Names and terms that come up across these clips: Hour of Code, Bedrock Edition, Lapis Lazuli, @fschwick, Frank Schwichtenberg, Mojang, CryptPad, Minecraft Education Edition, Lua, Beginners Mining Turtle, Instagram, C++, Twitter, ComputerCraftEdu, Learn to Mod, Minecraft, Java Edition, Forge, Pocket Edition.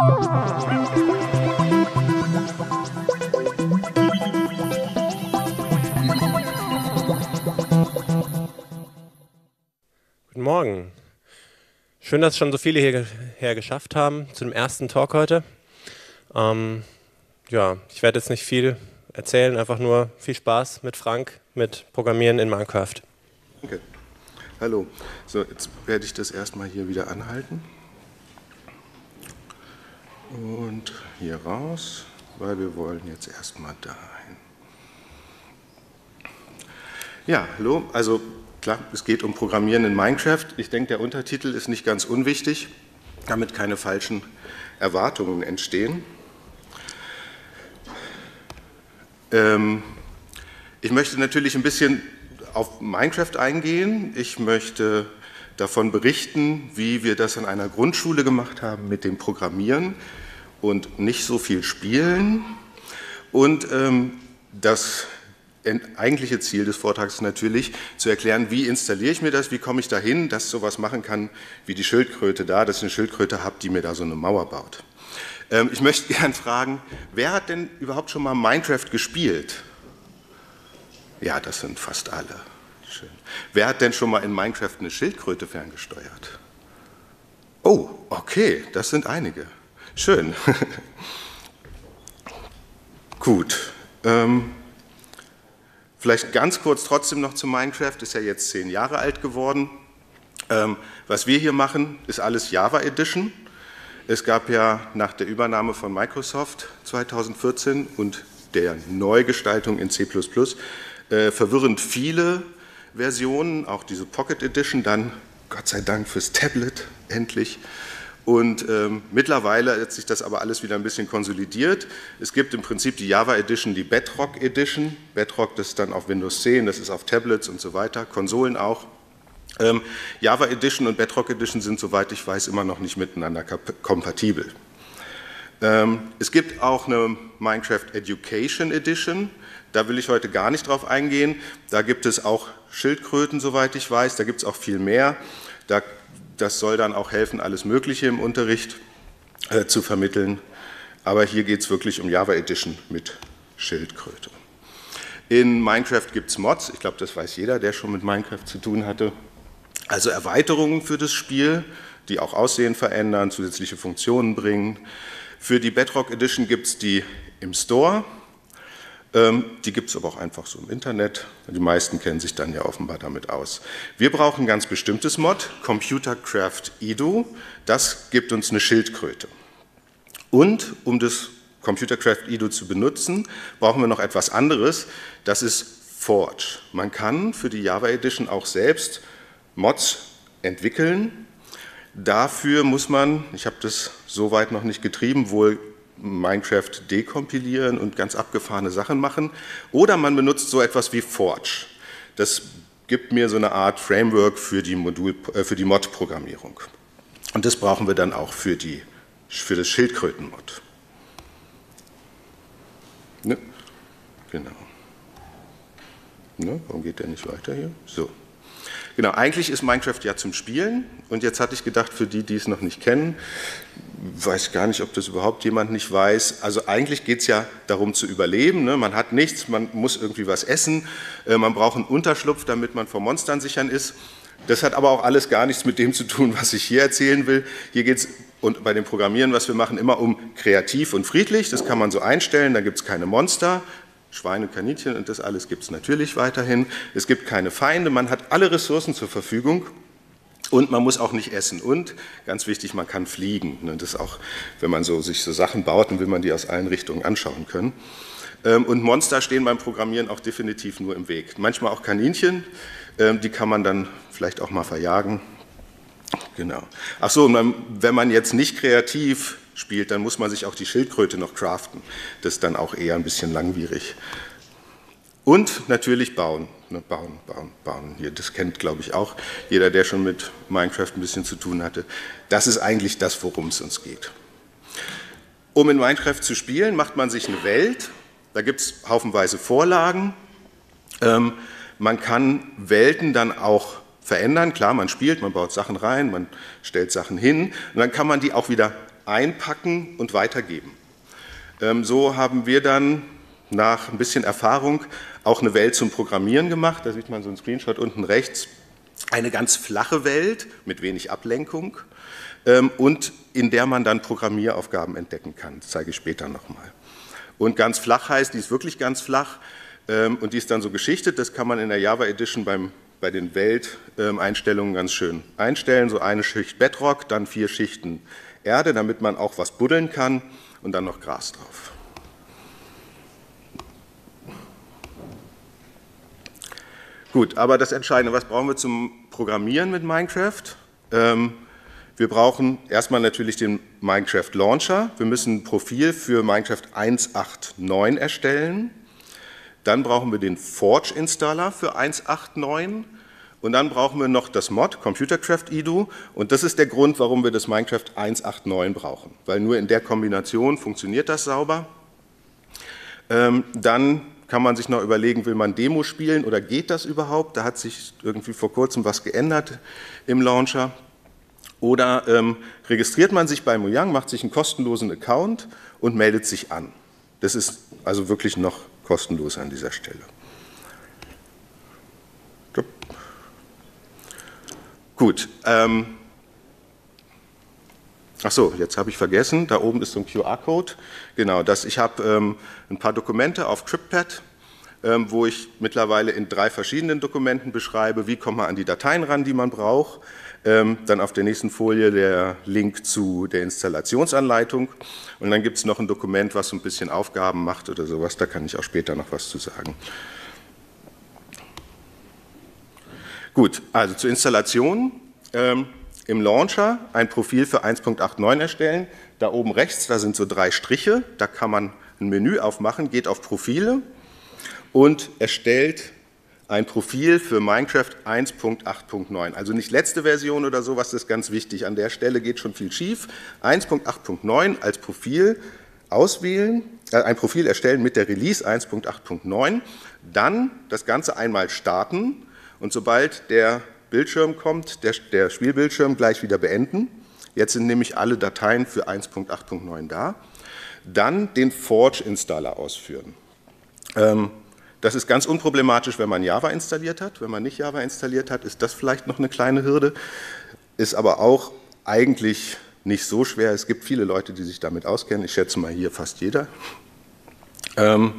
Guten Morgen. Schön, dass schon so viele hierher geschafft haben zu dem ersten Talk heute. Ja, ich werde jetzt nicht viel erzählen, einfach nur viel Spaß mit Frank, mit Programmieren in Minecraft. Danke. Hallo. So, jetzt werde ich das erstmal hier wieder anhalten. Und hier raus, weil wir wollen jetzt erstmal dahin. Ja, hallo. Also klar, es geht um Programmieren in Minecraft. Ich denke, der Untertitel ist nicht ganz unwichtig, damit keine falschen Erwartungen entstehen. Ich möchte natürlich ein bisschen auf Minecraft eingehen. Ich möchte davon berichten, wie wir das in einer Grundschule gemacht haben mit dem Programmieren und nicht so viel Spielen. Und das eigentliche Ziel des Vortrags ist natürlich, zu erklären, wie installiere ich mir das, wie komme ich dahin, dass ich sowas machen kann wie die Schildkröte da, dass ich eine Schildkröte habe, die mir da so eine Mauer baut. Ich möchte gerne fragen, wer hat denn überhaupt schon mal Minecraft gespielt? Ja, das sind fast alle. Schön. Wer hat denn schon mal in Minecraft eine Schildkröte ferngesteuert? Oh, okay, das sind einige. Schön. Gut. Vielleicht ganz kurz trotzdem noch zu Minecraft, ist ja jetzt 10 Jahre alt geworden. Was wir hier machen, ist alles Java Edition. Es gab ja nach der Übernahme von Microsoft 2014 und der Neugestaltung in C++ verwirrend viele Versionen, auch diese Pocket Edition, dann Gott sei Dank fürs Tablet endlich. Und mittlerweile hat sich das aber alles wieder ein bisschen konsolidiert. Es gibt im Prinzip die Java Edition, die Bedrock Edition. Bedrock, das ist dann auf Windows 10, das ist auf Tablets und so weiter, Konsolen auch. Java Edition und Bedrock Edition sind, soweit ich weiß, immer noch nicht miteinander kompatibel. Es gibt auch eine Minecraft Education Edition. Da will ich heute gar nicht drauf eingehen. Da gibt es auch Schildkröten, soweit ich weiß. Da gibt es auch viel mehr. Das soll dann auch helfen, alles Mögliche im Unterricht zu vermitteln. Aber hier geht es wirklich um Java Edition mit Schildkröte. In Minecraft gibt es Mods. Ich glaube, das weiß jeder, der schon mit Minecraft zu tun hatte. Also Erweiterungen für das Spiel, die auch Aussehen verändern, zusätzliche Funktionen bringen. Für die Bedrock Edition gibt es die im Store. Die gibt es aber auch einfach so im Internet. Die meisten kennen sich dann ja offenbar damit aus. Wir brauchen ein ganz bestimmtes Mod, ComputerCraftEdu. Das gibt uns eine Schildkröte. Und um das ComputerCraftEdu zu benutzen, brauchen wir noch etwas anderes. Das ist Forge. Man kann für die Java Edition auch selbst Mods entwickeln. Dafür muss man, ich habe das soweit noch nicht getrieben, wohl Minecraft dekompilieren und ganz abgefahrene Sachen machen. Oder man benutzt so etwas wie Forge. Das gibt mir so eine Art Framework für die Mod-Programmierung. Und das brauchen wir dann auch für das Schildkröten-Mod. Ne? Genau. Ne? Warum geht der nicht weiter hier? So. Genau, eigentlich ist Minecraft ja zum Spielen und jetzt hatte ich gedacht, für die, die es noch nicht kennen, weiß gar nicht, ob das überhaupt jemand nicht weiß, also eigentlich geht es ja darum zu überleben, ne? Man hat nichts, man muss irgendwie was essen, man braucht einen Unterschlupf, damit man vor Monstern sichern ist. Das hat aber auch alles gar nichts mit dem zu tun, was ich hier erzählen will. Hier geht es, und bei dem Programmieren, was wir machen, immer um kreativ und friedlich, das kann man so einstellen, da gibt es keine Monster. Schweine, Kaninchen und das alles gibt es natürlich weiterhin. Es gibt keine Feinde, man hat alle Ressourcen zur Verfügung und man muss auch nicht essen. Und, ganz wichtig, man kann fliegen. Das ist auch, wenn man so, sich so Sachen baut, dann will man die aus allen Richtungen anschauen können. Und Monster stehen beim Programmieren auch definitiv nur im Weg. Manchmal auch Kaninchen, die kann man dann vielleicht auch mal verjagen. Genau. Ach so, wenn man jetzt nicht kreativ spielt, dann muss man sich auch die Schildkröte noch craften. Das ist dann auch eher ein bisschen langwierig. Und natürlich bauen. Bauen, bauen, bauen. Das kennt, glaube ich, auch jeder, der schon mit Minecraft ein bisschen zu tun hatte. Das ist eigentlich das, worum es uns geht. Um in Minecraft zu spielen, macht man sich eine Welt. Da gibt es haufenweise Vorlagen. Man kann Welten dann auch verändern. Klar, man spielt, man baut Sachen rein, man stellt Sachen hin. Und dann kann man die auch wieder einpacken und weitergeben. So haben wir dann nach ein bisschen Erfahrung auch eine Welt zum Programmieren gemacht. Da sieht man so einen Screenshot unten rechts. Eine ganz flache Welt mit wenig Ablenkung und in der man dann Programmieraufgaben entdecken kann. Das zeige ich später nochmal. Und ganz flach heißt, die ist wirklich ganz flach und die ist dann so geschichtet. Das kann man in der Java Edition bei den Welteinstellungen ganz schön einstellen. So eine Schicht Bedrock, dann 4 Schichten Erde, damit man auch was buddeln kann und dann noch Gras drauf. Gut, aber das Entscheidende, was brauchen wir zum Programmieren mit Minecraft? Wir brauchen erstmal natürlich den Minecraft Launcher. Wir müssen ein Profil für Minecraft 1.8.9 erstellen. Dann brauchen wir den Forge Installer für 1.8.9. Und dann brauchen wir noch das Mod, ComputerCraftEdu. Und das ist der Grund, warum wir das Minecraft 1.8.9 brauchen. Weil nur in der Kombination funktioniert das sauber. Dann kann man sich noch überlegen, will man Demo spielen oder geht das überhaupt? Da hat sich irgendwie vor kurzem was geändert im Launcher. Oder registriert man sich bei Mojang, macht sich einen kostenlosen Account und meldet sich an. Das ist also wirklich noch kostenlos an dieser Stelle. Gut. Ach so, jetzt habe ich vergessen, da oben ist so ein QR-Code. Genau, ich habe ein paar Dokumente auf CryptPad, wo ich mittlerweile in 3 verschiedenen Dokumenten beschreibe, wie kommt man an die Dateien ran, die man braucht. Dann auf der nächsten Folie der Link zu der Installationsanleitung. Und dann gibt es noch ein Dokument, was so ein bisschen Aufgaben macht oder sowas. Da kann ich auch später noch was zu sagen. Gut, also zur Installation. Im Launcher ein Profil für 1.8.9 erstellen. Da oben rechts, da sind so 3 Striche, da kann man ein Menü aufmachen, geht auf Profile und erstellt ein Profil für Minecraft 1.8.9. Also nicht letzte Version oder sowas, das ist ganz wichtig. An der Stelle geht schon viel schief. 1.8.9 als Profil auswählen, ein Profil erstellen mit der Release 1.8.9. Dann das Ganze einmal starten und sobald der Bildschirm kommt, der Spielbildschirm gleich wieder beenden. Jetzt sind nämlich alle Dateien für 1.8.9 da. Dann den Forge-Installer ausführen. Das ist ganz unproblematisch, wenn man Java installiert hat. Wenn man nicht Java installiert hat, ist das vielleicht noch eine kleine Hürde. Ist aber auch eigentlich nicht so schwer. Es gibt viele Leute, die sich damit auskennen. Ich schätze mal hier fast jeder. Dann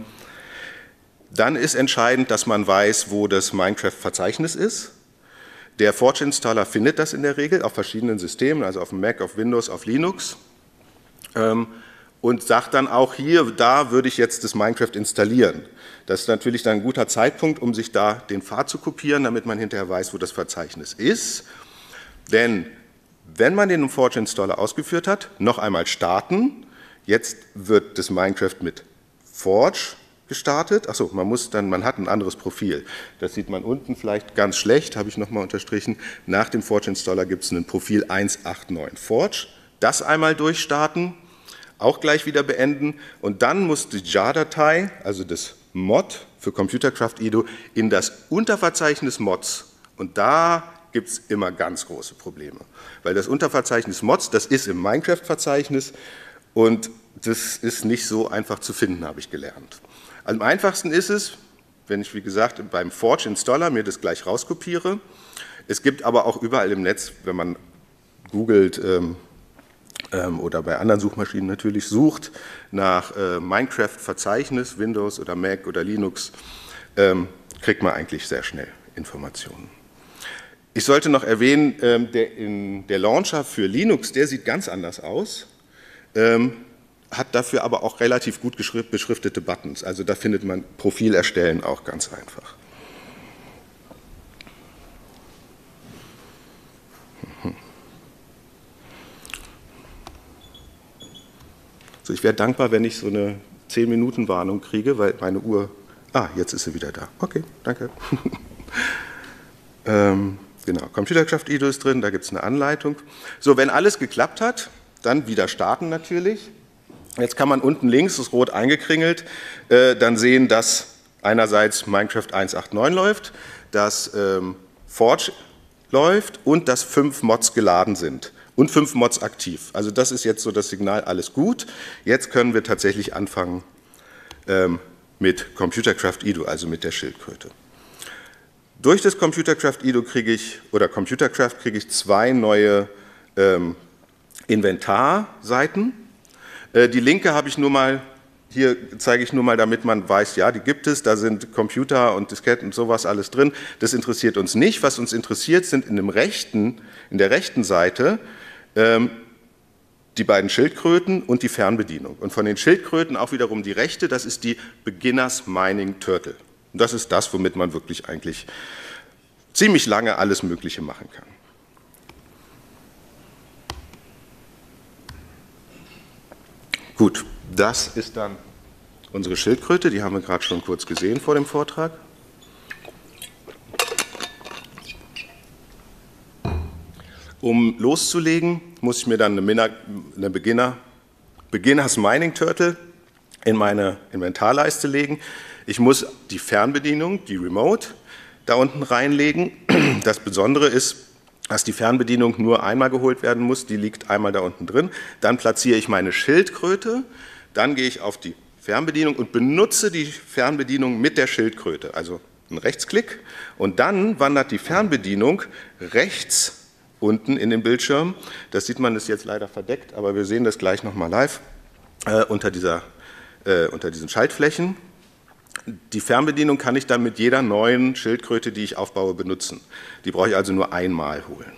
ist entscheidend, dass man weiß, wo das Minecraft-Verzeichnis ist. Der Forge-Installer findet das in der Regel auf verschiedenen Systemen, also auf dem Mac, auf Windows, auf Linux und sagt dann auch hier, da würde ich jetzt das Minecraft installieren. Das ist natürlich dann ein guter Zeitpunkt, um sich da den Pfad zu kopieren, damit man hinterher weiß, wo das Verzeichnis ist. Denn wenn man den Forge-Installer ausgeführt hat, noch einmal starten. Jetzt wird das Minecraft mit Forge gestartet. Achso, man hat ein anderes Profil. Das sieht man unten vielleicht ganz schlecht, habe ich nochmal unterstrichen. Nach dem Forge-Installer gibt es ein Profil 1.8.9 Forge. Das einmal durchstarten, auch gleich wieder beenden und dann muss die JAR-Datei, also das Mod für ComputerCraftEdu, in das Unterverzeichnis Mods. Und da gibt es immer ganz große Probleme, weil das Unterverzeichnis Mods, das ist im Minecraft-Verzeichnis und das ist nicht so einfach zu finden, habe ich gelernt. Am einfachsten ist es, wenn ich, wie gesagt, beim Forge-Installer mir das gleich rauskopiere. Es gibt aber auch überall im Netz, wenn man googelt oder bei anderen Suchmaschinen natürlich sucht, nach Minecraft-Verzeichnis, Windows oder Mac oder Linux, kriegt man eigentlich sehr schnell Informationen. Ich sollte noch erwähnen, der Launcher für Linux, der sieht ganz anders aus. Hat dafür aber auch relativ gut beschriftete Buttons. Also da findet man Profil erstellen auch ganz einfach. So, ich wäre dankbar, wenn ich so eine 10-Minuten-Warnung kriege, weil meine Uhr... Ah, jetzt ist sie wieder da. Okay, danke. Genau, ComputerCraftEdu ist drin, da gibt es eine Anleitung. So, wenn alles geklappt hat, dann wieder starten natürlich. Jetzt kann man unten links, das ist rot eingekringelt, dann sehen, dass einerseits Minecraft 1.8.9 läuft, dass Forge läuft und dass 5 Mods geladen sind und 5 Mods aktiv. Also das ist jetzt so das Signal, alles gut. Jetzt können wir tatsächlich anfangen mit ComputerCraftEdu, also mit der Schildkröte. Durch das ComputerCraftEdu kriege ich, oder ComputerCraft kriege ich 2 neue Inventarseiten. Die linke habe ich nur mal, hier zeige ich nur mal, damit man weiß, ja, die gibt es, da sind Computer und Disketten und sowas alles drin. Das interessiert uns nicht. Was uns interessiert, sind in der rechten Seite die beiden Schildkröten und die Fernbedienung. Und von den Schildkröten auch wiederum die rechte, das ist die Beginners Mining Turtle. Und das ist das, womit man wirklich eigentlich ziemlich lange alles Mögliche machen kann. Gut, das ist dann unsere Schildkröte, die haben wir gerade schon kurz gesehen vor dem Vortrag. Um loszulegen, muss ich mir dann eine Beginners Mining Turtle in meine Inventarleiste legen. Ich muss die Fernbedienung, die Remote, da unten reinlegen. Das Besondere ist, dass die Fernbedienung nur einmal geholt werden muss, die liegt einmal da unten drin. Dann platziere ich meine Schildkröte, dann gehe ich auf die Fernbedienung und benutze die Fernbedienung mit der Schildkröte. Also ein Rechtsklick und dann wandert die Fernbedienung rechts unten in den Bildschirm. Das sieht man, das ist jetzt leider verdeckt, aber wir sehen das gleich nochmal live unter diesen Schaltflächen. Die Fernbedienung kann ich dann mit jeder neuen Schildkröte, die ich aufbaue, benutzen. Die brauche ich also nur einmal holen.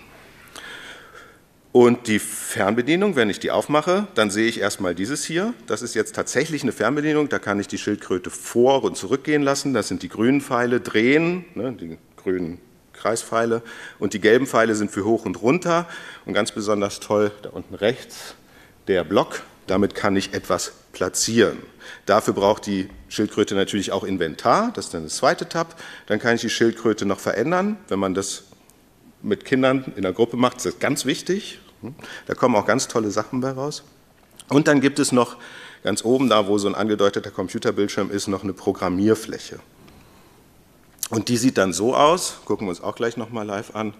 Und die Fernbedienung, wenn ich die aufmache, dann sehe ich erstmal dieses hier. Das ist jetzt tatsächlich eine Fernbedienung, da kann ich die Schildkröte vor- und zurückgehen lassen. Das sind die grünen Pfeile, drehen, ne, die grünen Kreispfeile. Und die gelben Pfeile sind für hoch und runter. Und ganz besonders toll, da unten rechts, der Block. Damit kann ich etwas platzieren. Dafür braucht die Schildkröte natürlich auch Inventar, das ist dann das zweite Tab. Dann kann ich die Schildkröte noch verändern. Wenn man das mit Kindern in der Gruppe macht, ist das ganz wichtig. Da kommen auch ganz tolle Sachen bei raus. Und dann gibt es noch ganz oben, da wo so ein angedeuteter Computerbildschirm ist, noch eine Programmierfläche. Und die sieht dann so aus, gucken wir uns auch gleich nochmal live an,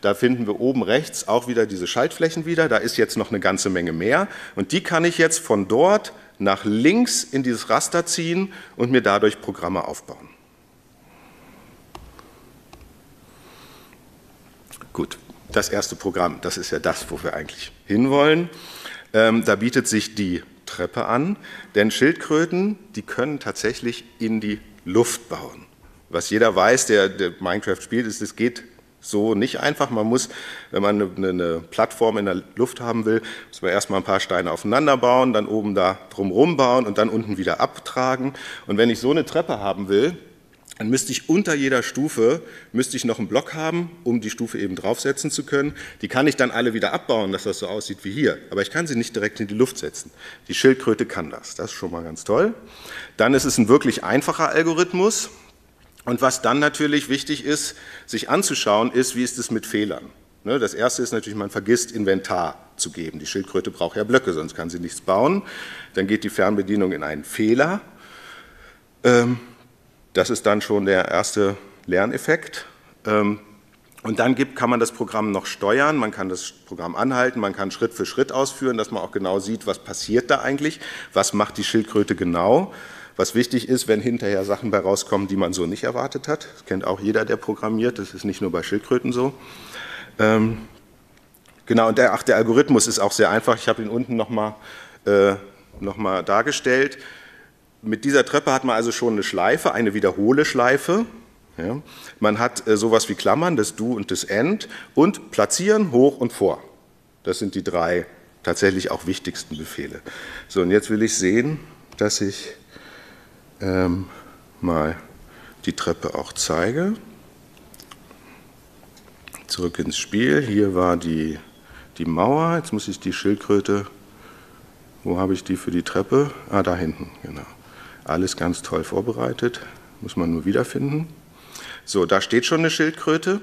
da finden wir oben rechts auch wieder diese Schaltflächen wieder, da ist jetzt noch eine ganze Menge mehr und die kann ich jetzt von dort nach links in dieses Raster ziehen und mir dadurch Programme aufbauen. Gut, das erste Programm, das ist ja das, wo wir eigentlich hinwollen, da bietet sich die Treppe an, denn Schildkröten, die können tatsächlich in die Luft bauen. Was jeder weiß, der Minecraft spielt, ist, es geht so nicht einfach. Man muss, wenn man eine Plattform in der Luft haben will, muss man erstmal ein paar Steine aufeinander bauen, dann oben da drumherum bauen und dann unten wieder abtragen. Und wenn ich so eine Treppe haben will, dann müsste ich unter jeder Stufe, müsste ich noch einen Block haben, um die Stufe eben draufsetzen zu können. Die kann ich dann alle wieder abbauen, dass das so aussieht wie hier. Aber ich kann sie nicht direkt in die Luft setzen. Die Schildkröte kann das. Das ist schon mal ganz toll. Dann ist es ein wirklich einfacher Algorithmus. Und was dann natürlich wichtig ist, sich anzuschauen, ist, wie ist es mit Fehlern. Das erste ist natürlich, man vergisst, Inventar zu geben. Die Schildkröte braucht ja Blöcke, sonst kann sie nichts bauen. Dann geht die Fernbedienung in einen Fehler. Das ist dann schon der erste Lerneffekt. Und dann kann man das Programm noch steuern, man kann das Programm anhalten, man kann Schritt für Schritt ausführen, dass man auch genau sieht, was passiert da eigentlich, was macht die Schildkröte genau. Was wichtig ist, wenn hinterher Sachen bei rauskommen, die man so nicht erwartet hat. Das kennt auch jeder, der programmiert. Das ist nicht nur bei Schildkröten so. Genau, und der Algorithmus ist auch sehr einfach. Ich habe ihn unten noch mal dargestellt. Mit dieser Treppe hat man also schon eine Schleife, eine Wiederhole-Schleife. Ja. Man hat sowas wie Klammern, das Do und das End. Und Platzieren, Hoch und Vor. Das sind die 3 tatsächlich auch wichtigsten Befehle. So, und jetzt will ich sehen, dass ich mal die Treppe auch zeige. Zurück ins Spiel. Hier war die Mauer. Jetzt muss ich die Schildkröte, wo habe ich die für die Treppe? Ah, da hinten, genau. Alles ganz toll vorbereitet. Muss man nur wiederfinden. So, da steht schon eine Schildkröte.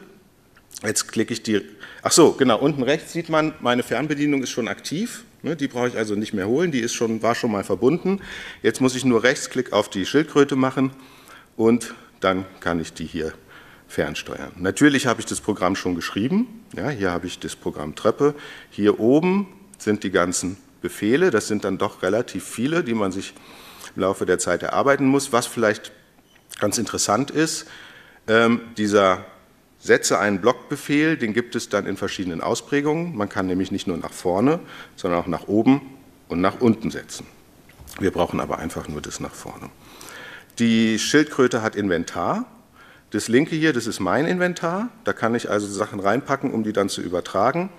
Jetzt klicke ich die, ach so, genau, unten rechts sieht man, meine Fernbedienung ist schon aktiv. Die brauche ich also nicht mehr holen, die war schon mal verbunden. Jetzt muss ich nur Rechtsklick auf die Schildkröte machen und dann kann ich die hier fernsteuern. Natürlich habe ich das Programm schon geschrieben. Ja, hier habe ich das Programm Treppe. Hier oben sind die ganzen Befehle. Das sind dann doch relativ viele, die man sich im Laufe der Zeit erarbeiten muss. Was vielleicht ganz interessant ist, dieser Setze einen Blockbefehl, den gibt es dann in verschiedenen Ausprägungen. Man kann nämlich nicht nur nach vorne, sondern auch nach oben und nach unten setzen. Wir brauchen aber einfach nur das nach vorne. Die Schildkröte hat Inventar. Das linke hier, das ist mein Inventar. Da kann ich also Sachen reinpacken, um die dann zu übertragen.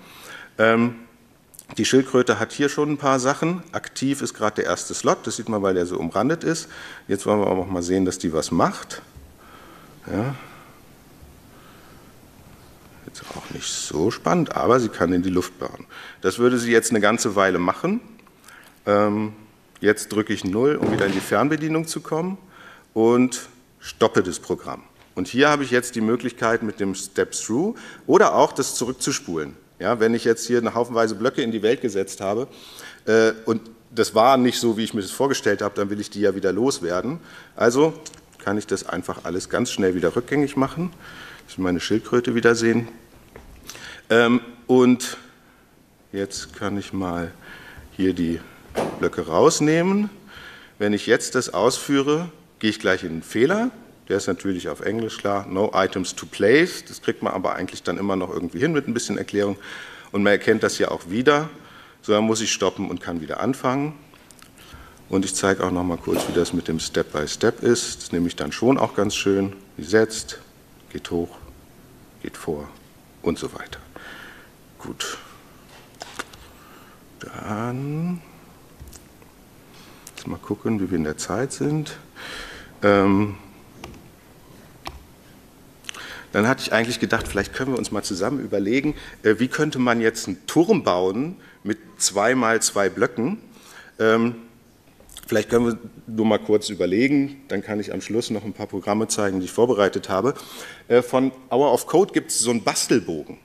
Die Schildkröte hat hier schon ein paar Sachen. Aktiv ist gerade der erste Slot. Das sieht man, weil der so umrandet ist. Jetzt wollen wir aber auch mal sehen, dass die was macht. Ja. Jetzt auch nicht so spannend, aber sie kann in die Luft bauen. Das würde sie jetzt eine ganze Weile machen. Jetzt drücke ich 0, um wieder in die Fernbedienung zu kommen und stoppe das Programm. Und hier habe ich jetzt die Möglichkeit mit dem Step-Through oder auch das zurückzuspulen. Ja, wenn ich jetzt hier eine haufenweise Blöcke in die Welt gesetzt habe und das war nicht so, wie ich mir das vorgestellt habe, dann will ich die ja wieder loswerden. Also kann ich das einfach alles ganz schnell wieder rückgängig machen, dass wir meine Schildkröte wieder sehen. Und jetzt kann ich mal hier die Blöcke rausnehmen. Wenn ich jetzt das ausführe, gehe ich gleich in einen Fehler. Der ist natürlich auf Englisch klar, no items to place. Das kriegt man aber eigentlich dann immer noch irgendwie hin mit ein bisschen Erklärung. Und man erkennt das ja auch wieder. So, dann muss ich stoppen und kann wieder anfangen. Und ich zeige auch noch mal kurz, wie das mit dem Step-by-Step ist. Das nehme ich dann schon auch ganz schön. Gesetzt, geht hoch, geht vor und so weiter. Gut. Dann mal gucken, wie wir in der Zeit sind. Dann hatte ich eigentlich gedacht, vielleicht können wir uns mal zusammen überlegen, wie könnte man jetzt einen Turm bauen mit 2 mal 2 Blöcken. Vielleicht können wir nur mal kurz überlegen, dann kann ich am Schluss noch ein paar Programme zeigen, die ich vorbereitet habe. Von Hour of Code gibt es so einen Bastelbogen.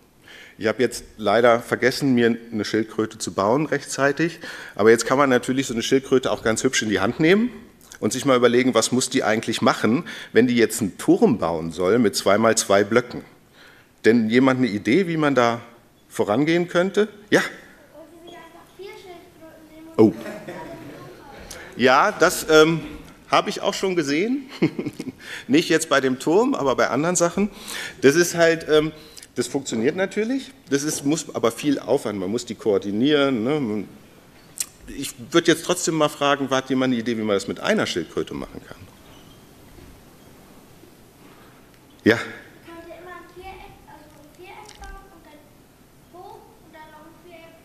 Ich habe jetzt leider vergessen, mir eine Schildkröte zu bauen rechtzeitig, aber jetzt kann man natürlich so eine Schildkröte auch ganz hübsch in die Hand nehmen und sich mal überlegen, was muss die eigentlich machen, wenn die jetzt einen Turm bauen soll mit 2 mal 2 Blöcken. Denn jemand eine Idee, wie man da vorangehen könnte? Ja? Oh. Ja, das habe ich auch schon gesehen. Nicht jetzt bei dem Turm, aber bei anderen Sachen. Das ist halt... das funktioniert natürlich, das ist, muss aber viel Aufwand, man muss die koordinieren. Ne? Ich würde jetzt trotzdem mal fragen, hat jemand eine Idee, wie man das mit einer Schildkröte machen kann? Ja? Man kann ja immer ein Viereck bauen und dann hoch und dann noch ein Viereck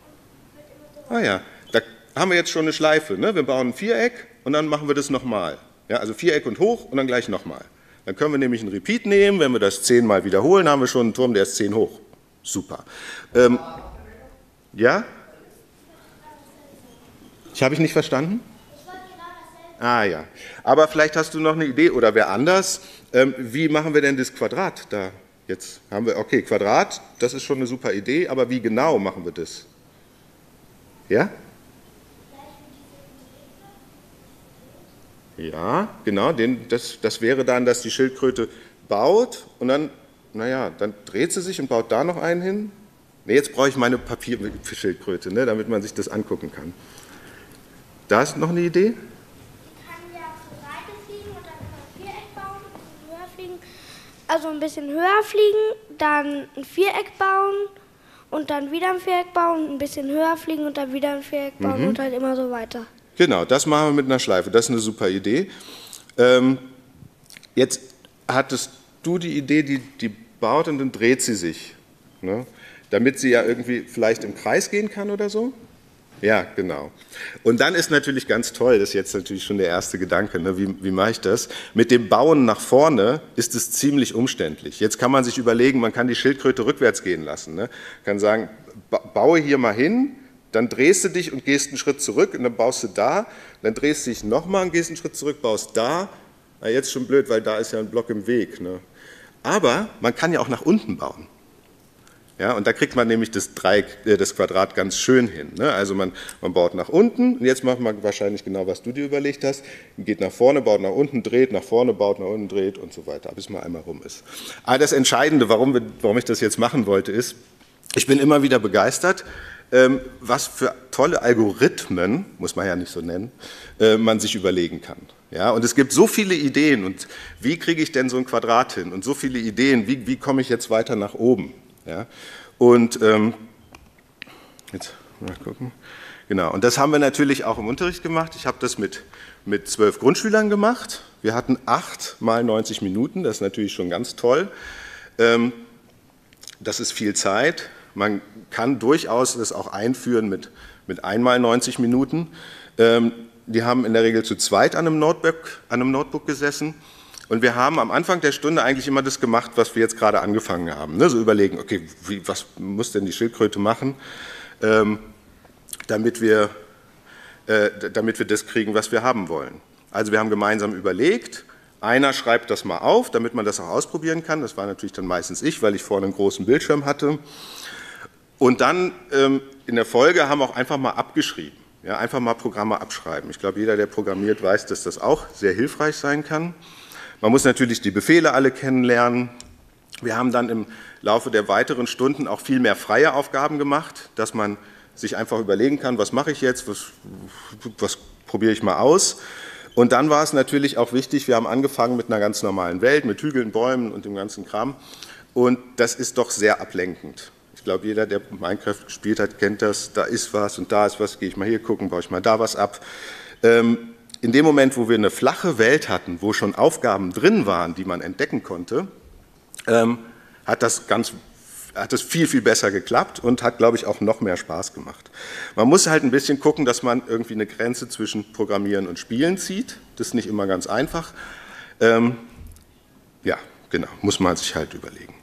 und wird immer so. Ah ja, da haben wir jetzt schon eine Schleife, ne? Wir bauen ein Viereck und dann machen wir das nochmal. Ja, also Viereck und hoch und dann gleich nochmal. Dann können wir nämlich einen Repeat nehmen, wenn wir das 10-mal wiederholen, haben wir schon einen Turm, der ist 10 hoch. Super. Ja? Ich habe ich nicht verstanden? Ah ja, aber vielleicht hast du noch eine Idee oder wer anders. Wie machen wir denn das Quadrat da? Jetzt haben wir, okay, Quadrat, das ist schon eine super Idee, aber wie genau machen wir das? Ja? Ja, genau, das wäre dann, dass die Schildkröte baut und dann, naja, dann dreht sie sich und baut da noch einen hin. Nee, jetzt brauche ich meine Papierschildkröte, ne, damit man sich das angucken kann. Da ist noch eine Idee? Die kann ja zur Seite fliegen und dann ein Viereck bauen, ein bisschen höher fliegen, dann ein Viereck bauen und dann wieder ein Viereck bauen, ein bisschen höher fliegen und dann wieder ein Viereck bauen und halt immer so weiter. Genau, das machen wir mit einer Schleife, das ist eine super Idee. Jetzt hattest du die Idee, die baut und dann dreht sie sich, ne? Damit sie ja irgendwie vielleicht im Kreis gehen kann oder so. Ja, genau. Und dann ist natürlich ganz toll, das ist jetzt natürlich schon der erste Gedanke, ne? Wie mache ich das? Mit dem Bauen nach vorne ist es ziemlich umständlich. Jetzt kann man sich überlegen, man kann die Schildkröte rückwärts gehen lassen, ne? Kann sagen, baue hier mal hin. Dann drehst du dich und gehst einen Schritt zurück und dann baust du da. Dann drehst du dich nochmal und gehst einen Schritt zurück, baust da. Na, jetzt schon blöd, weil da ist ja ein Block im Weg. Ne? Aber man kann ja auch nach unten bauen. Ja, und da kriegt man nämlich das Dreieck, das Quadrat ganz schön hin. Ne? Also man baut nach unten, und jetzt macht man wahrscheinlich genau, was du dir überlegt hast. Geht nach vorne, baut nach unten, dreht, nach vorne, baut nach unten, dreht und so weiter, bis man einmal rum ist. Aber das Entscheidende, warum ich das jetzt machen wollte, ist, ich bin immer wieder begeistert, was für tolle Algorithmen, muss man ja nicht so nennen, man sich überlegen kann. Ja, und es gibt so viele Ideen, und wie kriege ich denn so ein Quadrat hin? Und so viele Ideen, wie komme ich jetzt weiter nach oben? Ja, und jetzt mal gucken. Genau, und das haben wir natürlich auch im Unterricht gemacht. Ich habe das mit 12 Grundschülern gemacht. Wir hatten 8 mal 90 Minuten, das ist natürlich schon ganz toll. Das ist viel Zeit. Man kann durchaus das auch einführen mit 1 mal 90 Minuten. Die haben in der Regel zu zweit an einem Notebook gesessen. Und wir haben am Anfang der Stunde eigentlich immer das gemacht, was wir jetzt gerade angefangen haben. Ne? So überlegen, okay, was muss denn die Schildkröte machen, damit wir das kriegen, was wir haben wollen. Also wir haben gemeinsam überlegt, einer schreibt das mal auf, damit man das auch ausprobieren kann. Das war natürlich dann meistens ich, weil ich vorne einen großen Bildschirm hatte. Und dann in der Folge haben wir auch einfach mal abgeschrieben. Ja, einfach mal Programme abschreiben. Ich glaube, jeder, der programmiert, weiß, dass das auch sehr hilfreich sein kann. Man muss natürlich die Befehle alle kennenlernen. Wir haben dann im Laufe der weiteren Stunden auch viel mehr freie Aufgaben gemacht, dass man sich einfach überlegen kann, was mache ich jetzt, was probiere ich mal aus. Und dann war es natürlich auch wichtig, wir haben angefangen mit einer ganz normalen Welt, mit Hügeln, Bäumen und dem ganzen Kram. Und das ist doch sehr ablenkend. Ich glaube, jeder, der Minecraft gespielt hat, kennt das. Da ist was und da ist was, gehe ich mal hier gucken, baue ich mal da was ab. In dem Moment, wo wir eine flache Welt hatten, wo schon Aufgaben drin waren, die man entdecken konnte, hat das viel, viel besser geklappt und hat, glaube ich, auch noch mehr Spaß gemacht. Man muss halt ein bisschen gucken, dass man irgendwie eine Grenze zwischen Programmieren und Spielen zieht. Das ist nicht immer ganz einfach. Ja, genau, muss man sich halt überlegen.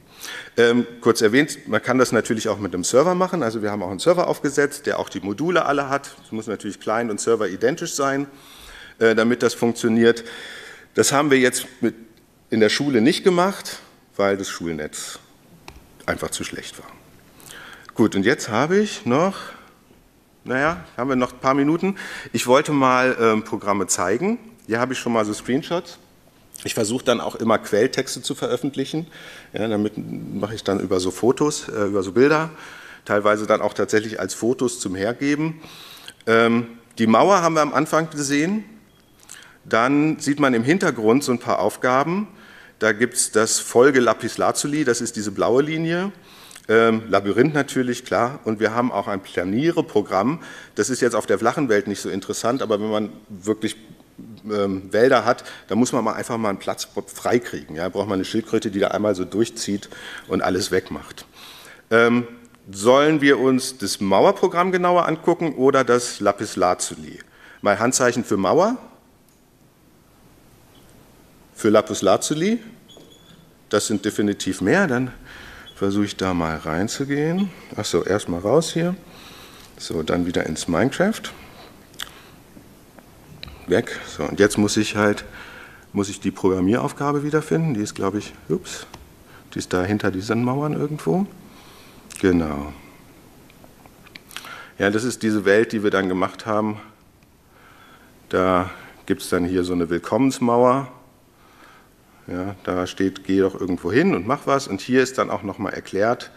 Kurz erwähnt, man kann das natürlich auch mit einem Server machen. Also wir haben auch einen Server aufgesetzt, der auch die Module alle hat. Es muss natürlich Client und Server identisch sein, damit das funktioniert. Das haben wir jetzt in der Schule nicht gemacht, weil das Schulnetz einfach zu schlecht war. Gut, und jetzt habe ich noch, haben wir noch ein paar Minuten. Ich wollte mal Programme zeigen. Hier habe ich schon mal so Screenshots. Ich versuche dann auch immer Quelltexte zu veröffentlichen. Ja, damit mache ich dann über so Fotos, über so Bilder, teilweise dann auch tatsächlich als Fotos zum Hergeben. Die Mauer haben wir am Anfang gesehen. Dann sieht man im Hintergrund so ein paar Aufgaben. Da gibt es das Folge Lapis Lazuli, das ist diese blaue Linie. Labyrinth natürlich, klar. Und wir haben auch ein Planiere-Programm. Das ist jetzt auf der flachen Welt nicht so interessant, aber wenn man wirklich Wälder hat, da muss man einfach mal einen Platz freikriegen. Ja? Da braucht man eine Schildkröte, die da einmal so durchzieht und alles wegmacht. Sollen wir uns das Mauerprogramm genauer angucken oder das Lapis Lazuli? Mal Handzeichen für Mauer. Für Lapis Lazuli, das sind definitiv mehr, dann versuche ich da mal reinzugehen. Achso, erstmal raus hier, so, dann wieder ins Minecraft, weg. So, und jetzt muss ich die Programmieraufgabe wiederfinden, die ist, glaube ich, die ist da hinter diesen Mauern irgendwo, genau. Ja, das ist diese Welt, die wir dann gemacht haben, da gibt es dann hier so eine Willkommensmauer. Ja, da steht, geh doch irgendwo hin und mach was. Und hier ist dann auch nochmal erklärt,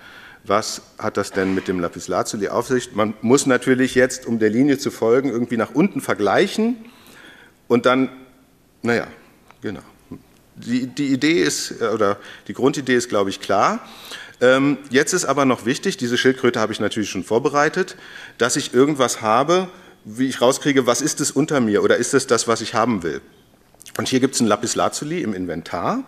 was hat das denn mit dem Lapis Lazuli auf sich? Man muss natürlich jetzt, um der Linie zu folgen, irgendwie nach unten vergleichen und dann, genau. Die Idee ist, oder die Grundidee ist, glaube ich, klar. Jetzt ist aber noch wichtig, diese Schildkröte habe ich natürlich schon vorbereitet, dass ich irgendwas habe, wie ich rauskriege, was ist es unter mir oder ist es das, was ich haben will? Und hier gibt es ein Lapis Lazuli im Inventar.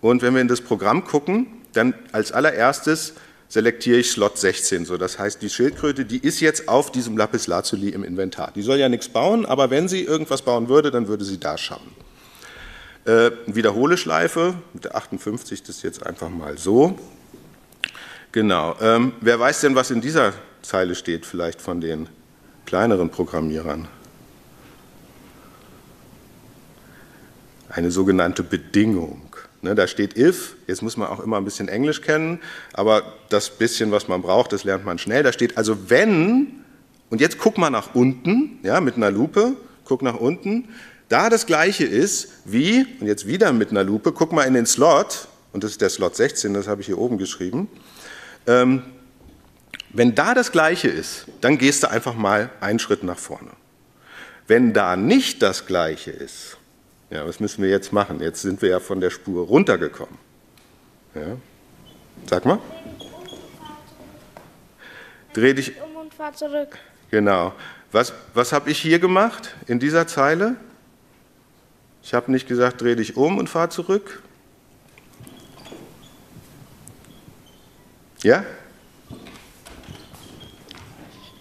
Und wenn wir in das Programm gucken, dann als allererstes selektiere ich Slot 16. So, das heißt, die Schildkröte, die ist jetzt auf diesem Lapis Lazuli im Inventar. Die soll ja nichts bauen, aber wenn sie irgendwas bauen würde, dann würde sie da schauen. Wiederhole-Schleife, mit der 58, das jetzt einfach mal so. Genau. Wer weiß denn, was in dieser Zeile steht, vielleicht von den kleineren Programmierern? Eine sogenannte Bedingung. Ne, da steht if, jetzt muss man auch immer ein bisschen Englisch kennen, aber das bisschen, was man braucht, das lernt man schnell. Da steht also wenn, und jetzt guck mal nach unten, ja, mit einer Lupe, guck nach unten, da das gleiche ist wie, und jetzt wieder mit einer Lupe, guck mal in den Slot, und das ist der Slot 16, das habe ich hier oben geschrieben, wenn da das gleiche ist, dann gehst du einfach mal einen Schritt nach vorne. Wenn da nicht das gleiche ist, ja, was müssen wir jetzt machen? Jetzt sind wir ja von der Spur runtergekommen. Ja. Sag mal. Dreh dich um und fahr zurück. Genau. Was habe ich hier gemacht in dieser Zeile? Ich habe nicht gesagt, dreh dich um und fahr zurück. Ja?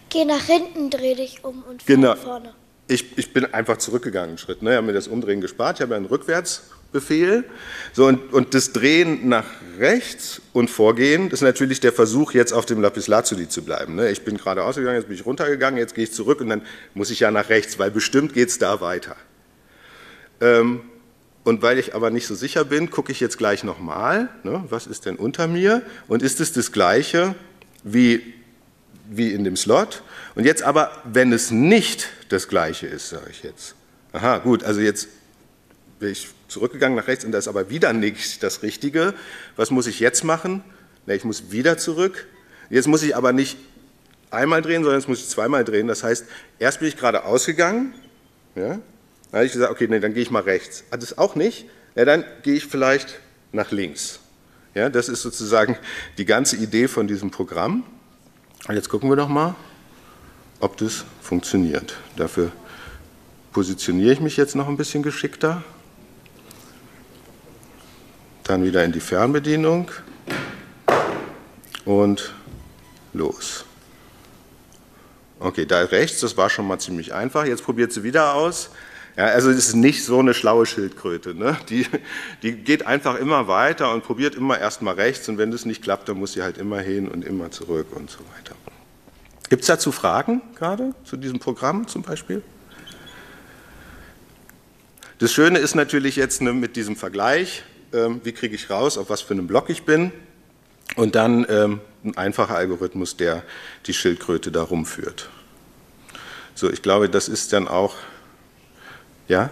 Geh nach hinten, dreh dich um und fahr nach vorne. Ich bin einfach zurückgegangen einen Schritt. Ne? Ich habe mir das Umdrehen gespart. Ich habe einen Rückwärtsbefehl. So, und das Drehen nach rechts und Vorgehen, das ist natürlich der Versuch, jetzt auf dem Lapis Lazuli zu bleiben. Ne? Ich bin gerade ausgegangen, jetzt bin ich runtergegangen, jetzt gehe ich zurück und dann muss ich ja nach rechts, weil bestimmt geht es da weiter. Und weil ich aber nicht so sicher bin, gucke ich jetzt gleich nochmal, ne? Was ist denn unter mir? Und ist es das Gleiche wie in dem Slot? Und jetzt aber, wenn es nicht das Gleiche ist, sage ich jetzt. Aha, gut, also jetzt bin ich zurückgegangen nach rechts und da ist aber wieder nicht das Richtige. Was muss ich jetzt machen? Na, ich muss wieder zurück. Jetzt muss ich aber nicht einmal drehen, sondern jetzt muss ich zweimal drehen. Das heißt, erst bin ich geradeaus gegangen. Ja, dann habe ich gesagt, okay, nee, dann gehe ich mal rechts. Hat es auch nicht? Ja, dann gehe ich vielleicht nach links. Ja, das ist sozusagen die ganze Idee von diesem Programm. Und jetzt gucken wir noch mal, ob das funktioniert. Dafür positioniere ich mich jetzt noch ein bisschen geschickter. Dann wieder in die Fernbedienung. Und los. Okay, da rechts, das war schon mal ziemlich einfach. Jetzt probiert sie wieder aus. Ja, also es ist nicht so eine schlaue Schildkröte. Ne? Die geht einfach immer weiter und probiert immer erst mal rechts. Und wenn das nicht klappt, dann muss sie halt immer hin und immer zurück und so weiter. Gibt es dazu Fragen gerade, zu diesem Programm zum Beispiel? Das Schöne ist natürlich jetzt mit diesem Vergleich, wie kriege ich raus, auf was für einem Block ich bin, und dann ein einfacher Algorithmus, der die Schildkröte da rumführt. So, ich glaube, das ist dann auch, ja?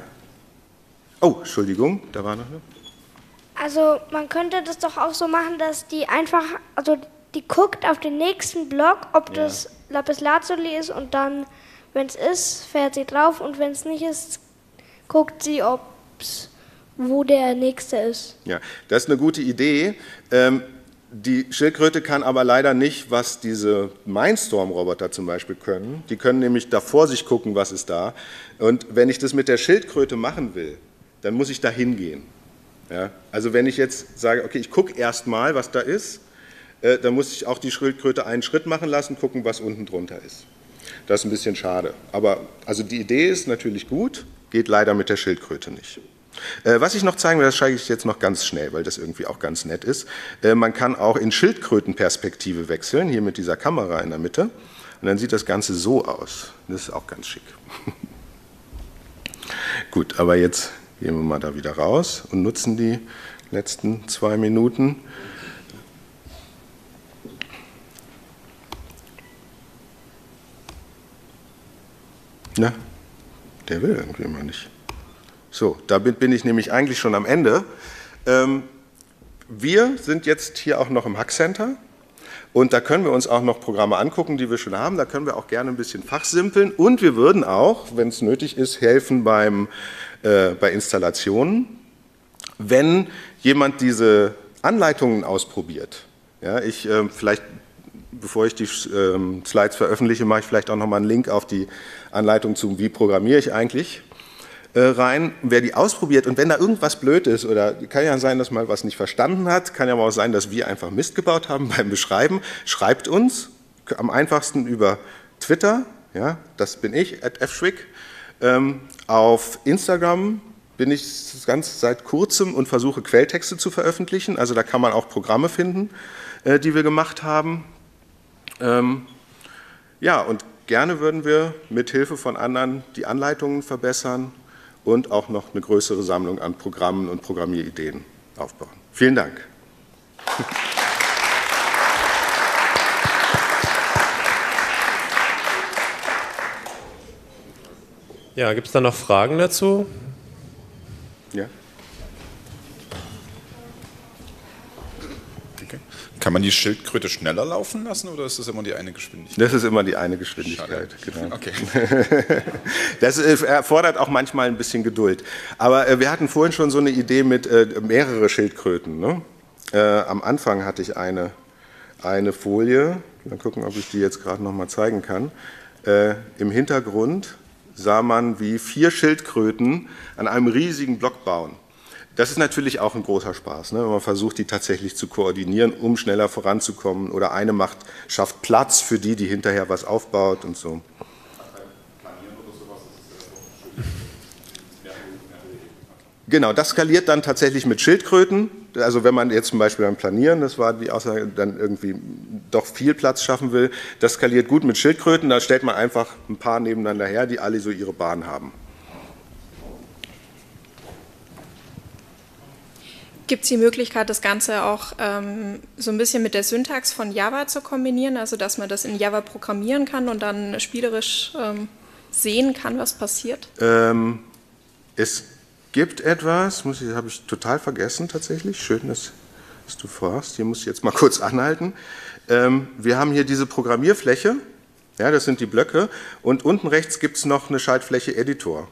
Oh, Entschuldigung, da war noch eine. Also man könnte das doch auch so machen, dass die einfach, also die guckt auf den nächsten Block, ob ja das Lapis Lazuli ist, und dann, wenn es ist, fährt sie drauf, und wenn es nicht ist, guckt sie, wo der nächste ist. Ja, das ist eine gute Idee. Die Schildkröte kann aber leider nicht, was diese Mindstorm-Roboter zum Beispiel können. Die können nämlich da vor sich gucken, was ist da. Und wenn ich das mit der Schildkröte machen will, dann muss ich da hingehen. Ja? Also wenn ich jetzt sage, okay, ich gucke erst mal, was da ist, da muss ich auch die Schildkröte einen Schritt machen lassen, gucken, was unten drunter ist. Das ist ein bisschen schade. Aber also die Idee ist natürlich gut, geht leider mit der Schildkröte nicht. Was ich noch zeigen will, das zeige ich jetzt noch ganz schnell, weil das irgendwie auch ganz nett ist. Man kann auch in Schildkrötenperspektive wechseln, hier mit dieser Kamera in der Mitte. Und dann sieht das Ganze so aus. Das ist auch ganz schick. Gut, aber jetzt gehen wir mal da wieder raus und nutzen die letzten 2 Minuten. Na, der will irgendwie mal nicht. So, damit bin ich nämlich eigentlich schon am Ende. Wir sind jetzt hier auch noch im Hack Center und da können wir uns auch noch Programme angucken, die wir schon haben. Da können wir auch gerne ein bisschen fachsimpeln und wir würden auch, wenn es nötig ist, helfen bei Installationen. Wenn jemand diese Anleitungen ausprobiert, ja, vielleicht bevor ich die Slides veröffentliche, mache ich vielleicht auch nochmal einen Link auf die Anleitung zum Wie programmiere ich eigentlich rein. Wer die ausprobiert und wenn da irgendwas blöd ist, oder kann ja sein, dass man was nicht verstanden hat, kann ja auch sein, dass wir einfach Mist gebaut haben beim Beschreiben, schreibt uns, am einfachsten über Twitter, ja, das bin ich, @fschwick, auf Instagram bin ich ganz seit kurzem und versuche Quelltexte zu veröffentlichen, also da kann man auch Programme finden, die wir gemacht haben. Ja, und gerne würden wir mit Hilfe von anderen die Anleitungen verbessern und auch noch eine größere Sammlung an Programmen und Programmierideen aufbauen. Vielen Dank. Ja, gibt es da noch Fragen dazu? Ja. Okay. Kann man die Schildkröte schneller laufen lassen oder ist das immer die eine Geschwindigkeit? Das ist immer die eine Geschwindigkeit. Genau. Okay. Das erfordert auch manchmal ein bisschen Geduld. Aber wir hatten vorhin schon so eine Idee mit mehrere Schildkröten. Ne? Am Anfang hatte ich eine Folie. Mal gucken, ob ich die jetzt gerade noch mal zeigen kann. Im Hintergrund sah man, wie 4 Schildkröten an einem riesigen Block bauen. Das ist natürlich auch ein großer Spaß, ne? Wenn man versucht, die tatsächlich zu koordinieren, um schneller voranzukommen. Oder eine schafft Platz für die hinterher was aufbaut und so. Genau, das skaliert dann tatsächlich mit Schildkröten. Also wenn man jetzt zum Beispiel beim Planieren, das war die Aussage, dann irgendwie doch viel Platz schaffen will, das skaliert gut mit Schildkröten, da stellt man einfach ein paar nebeneinander her, die alle so ihre Bahn haben. Gibt es die Möglichkeit, das Ganze auch so ein bisschen mit der Syntax von Java zu kombinieren, also dass man das in Java programmieren kann und dann spielerisch sehen kann, was passiert? Es gibt etwas, habe ich total vergessen tatsächlich, schön, dass du fragst, hier muss ich jetzt mal kurz anhalten. Wir haben hier diese Programmierfläche, ja, das sind die Blöcke, und unten rechts gibt es noch eine Schaltfläche Editor.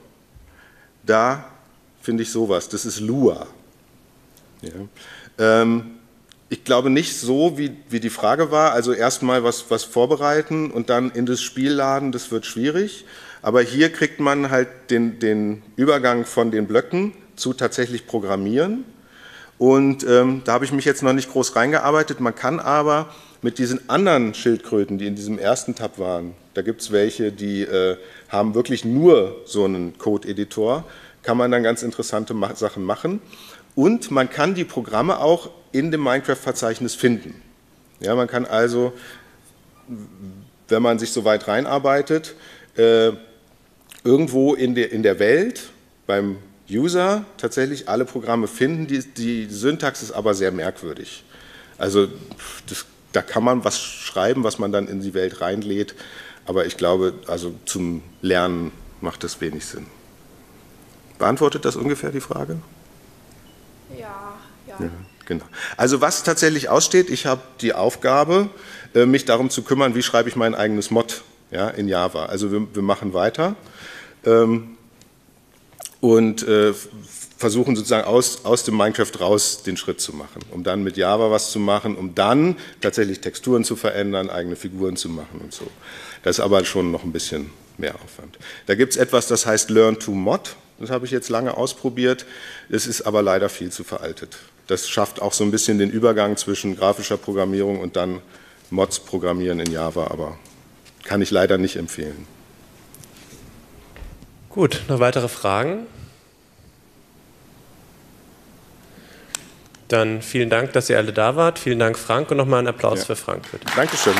Da finde ich sowas, das ist Lua. Ja. Ich glaube nicht so, wie die Frage war, also erstmal was vorbereiten und dann in das Spiel laden, das wird schwierig. Aber hier kriegt man halt den Übergang von den Blöcken zu tatsächlich Programmieren. Und da habe ich mich jetzt noch nicht groß reingearbeitet. Man kann aber mit diesen anderen Schildkröten, die in diesem ersten Tab waren, da gibt es welche, die haben wirklich nur so einen Code-Editor, kann man dann ganz interessante Sachen machen. Und man kann die Programme auch in dem Minecraft-Verzeichnis finden. Ja, man kann also, wenn man sich so weit reinarbeitet, irgendwo in der Welt beim User tatsächlich alle Programme finden. Die Syntax ist aber sehr merkwürdig. Also da kann man was schreiben, was man dann in die Welt reinlädt, aber ich glaube, also zum Lernen macht das wenig Sinn. Beantwortet das ungefähr die Frage? Ja. Genau. Also was tatsächlich aussteht, ich habe die Aufgabe, mich darum zu kümmern, wie schreibe ich mein eigenes Mod. Ja, in Java. Also wir machen weiter und versuchen sozusagen aus dem Minecraft raus den Schritt zu machen, um dann mit Java was zu machen, um dann tatsächlich Texturen zu verändern, eigene Figuren zu machen und so. Das ist aber schon noch ein bisschen mehr Aufwand. Da gibt es etwas, das heißt Learn to Mod. Das habe ich jetzt lange ausprobiert. Es ist aber leider viel zu veraltet. Das schafft auch so ein bisschen den Übergang zwischen grafischer Programmierung und dann Mods programmieren in Java, aber kann ich leider nicht empfehlen. Gut, noch weitere Fragen? Dann vielen Dank, dass ihr alle da wart. Vielen Dank, Frank, und nochmal einen Applaus für Frank, bitte. Dankeschön.